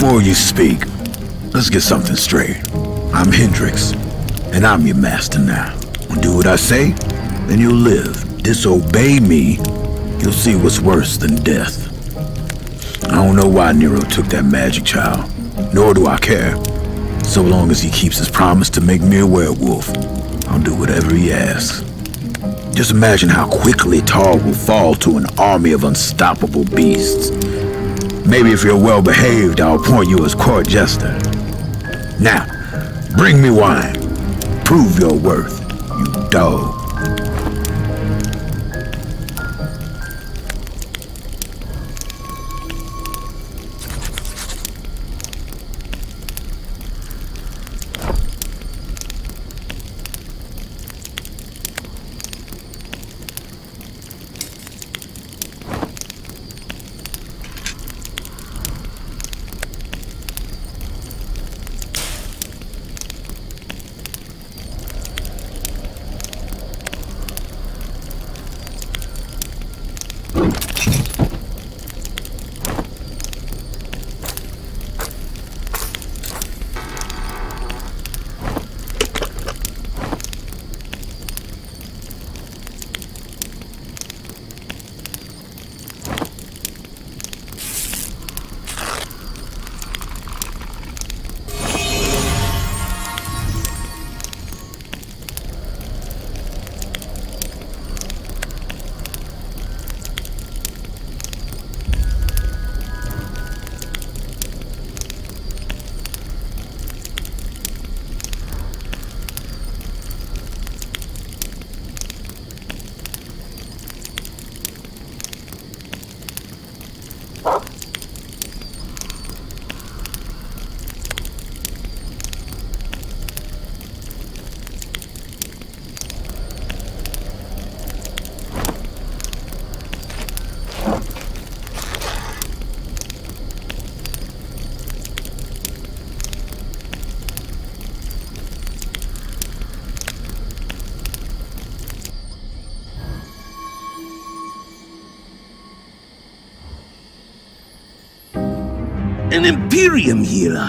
Before you speak, let's get something straight. I'm Hendrix, and I'm your master now. Do what I say, then you'll live. Disobey me, you'll see what's worse than death. I don't know why Nero took that magic child, nor do I care. So long as he keeps his promise to make me a werewolf, I'll do whatever he asks. Just imagine how quickly Tar will fall to an army of unstoppable beasts. Maybe if you're well behaved, I'll appoint you as court jester. Now, bring me wine. Prove your worth, you dog. An Imperium healer?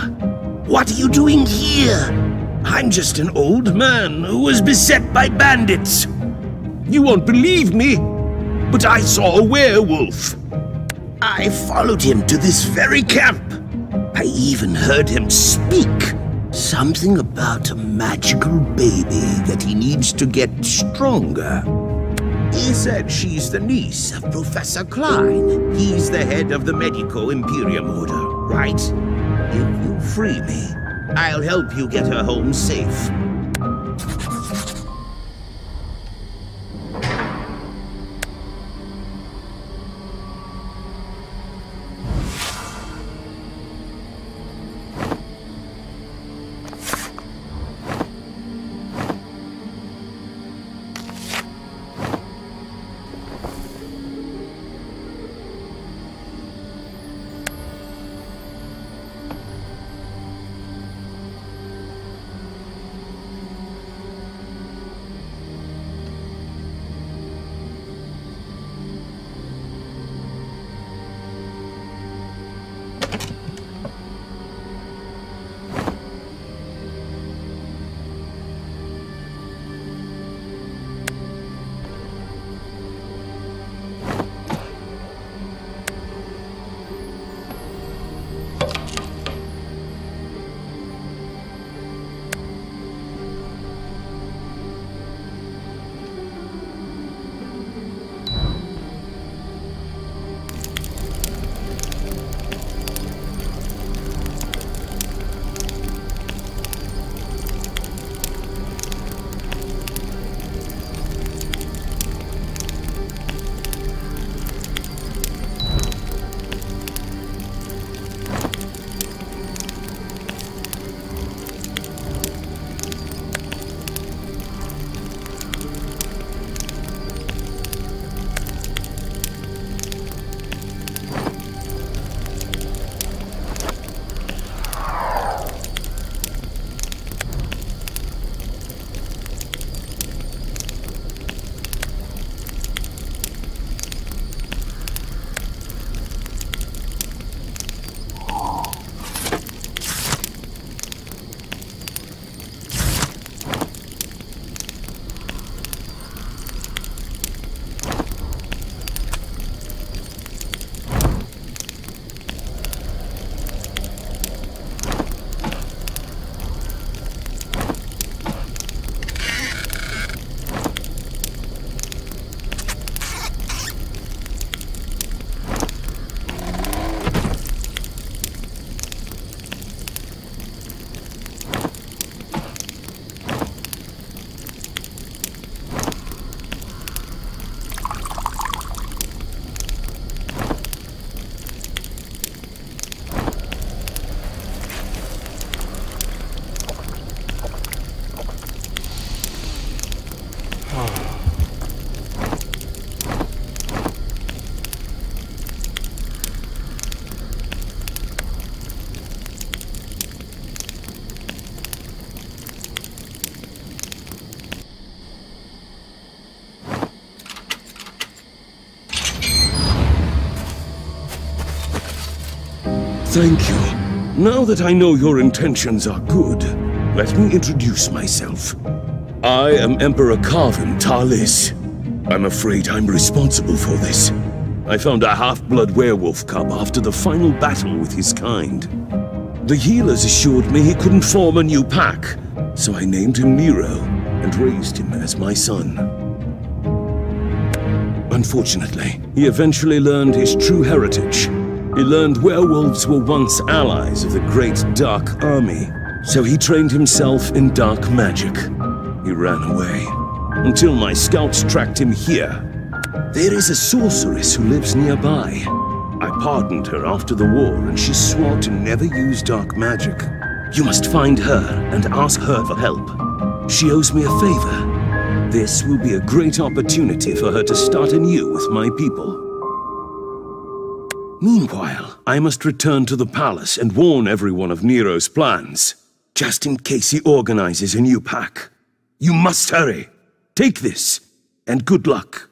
What are you doing here? I'm just an old man who was beset by bandits. You won't believe me, but I saw a werewolf. I followed him to this very camp. I even heard him speak. Something about a magical baby that he needs to get stronger. He said she's the niece of Professor Klein. He's the head of the Medico Imperium Order, right? If you free me, I'll help you get her home safe. Thank you. Now that I know your intentions are good, let me introduce myself. I am Emperor Carvin Tarlis. I'm afraid I'm responsible for this. I found a half-blood werewolf cub after the final battle with his kind. The healers assured me he couldn't form a new pack, so I named him Nero and raised him as my son. Unfortunately, he eventually learned his true heritage. He learned werewolves were once allies of the great Dark Army, so he trained himself in dark magic. He ran away, until my scouts tracked him here. There is a sorceress who lives nearby. I pardoned her after the war, and she swore to never use dark magic. You must find her and ask her for help. She owes me a favor. This will be a great opportunity for her to start anew with my people. Meanwhile, I must return to the palace and warn everyone of Nero's plans, just in case he organizes a new pack. You must hurry. Take this, and good luck.